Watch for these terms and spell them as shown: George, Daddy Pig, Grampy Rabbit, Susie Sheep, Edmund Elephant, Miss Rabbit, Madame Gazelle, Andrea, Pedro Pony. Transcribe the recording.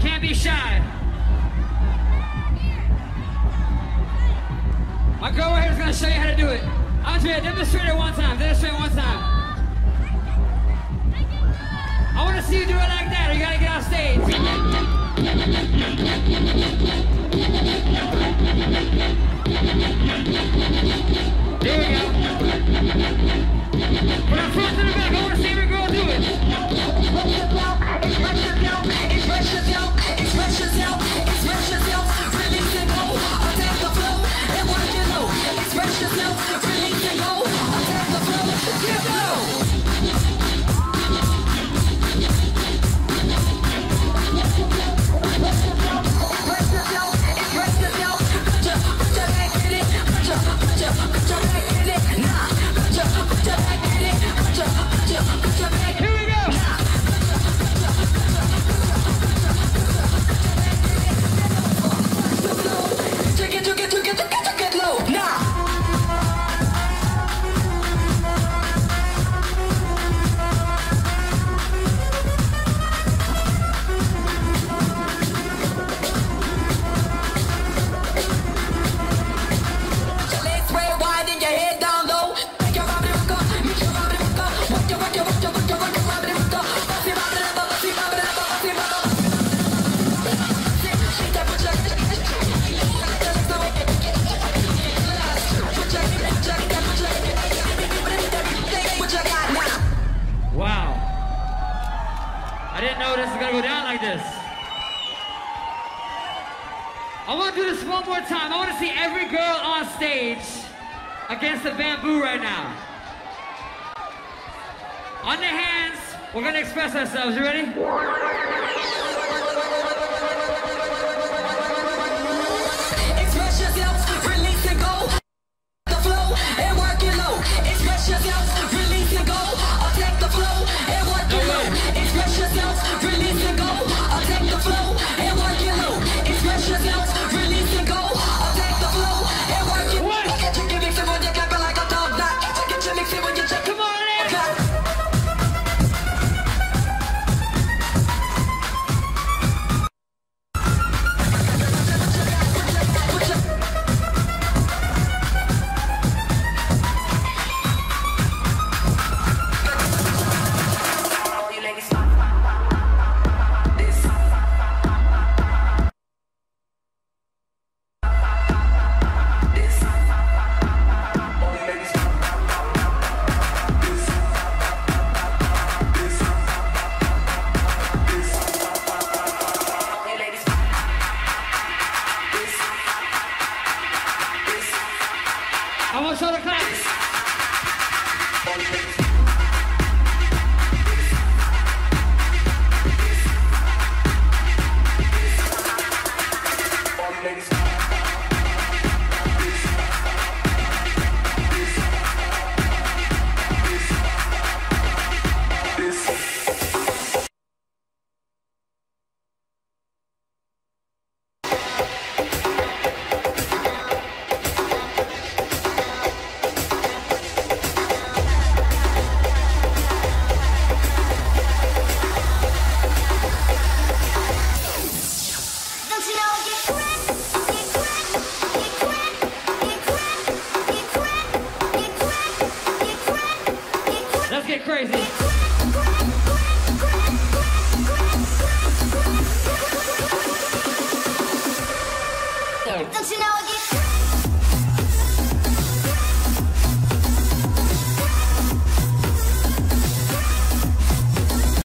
can't be shy. My girl right here is going to show you how to do it. Andrea, demonstrate it one time. Demonstrate it one time. I want to see you do it like that, or you got to get off stage. There we go. We're front to the back. I want to see every girl do it. I didn't know this was going to go down like this. I want to do this one more time. I want to see every girl on stage against the bamboo right now. On their hands, we're going to express ourselves. You ready? Express yourselves, release and go. The flow and work it low. Express yourselves, release and go. I'll take the flow and work it low. Express yourselves, release and go. I'll take the flow and work it low. Express yourselves, release and go. I'll take the flow and work it low. Get your gimmicks and when you clap it like a dog knock. Get your mix in when you check. Come on in. Don't you know again?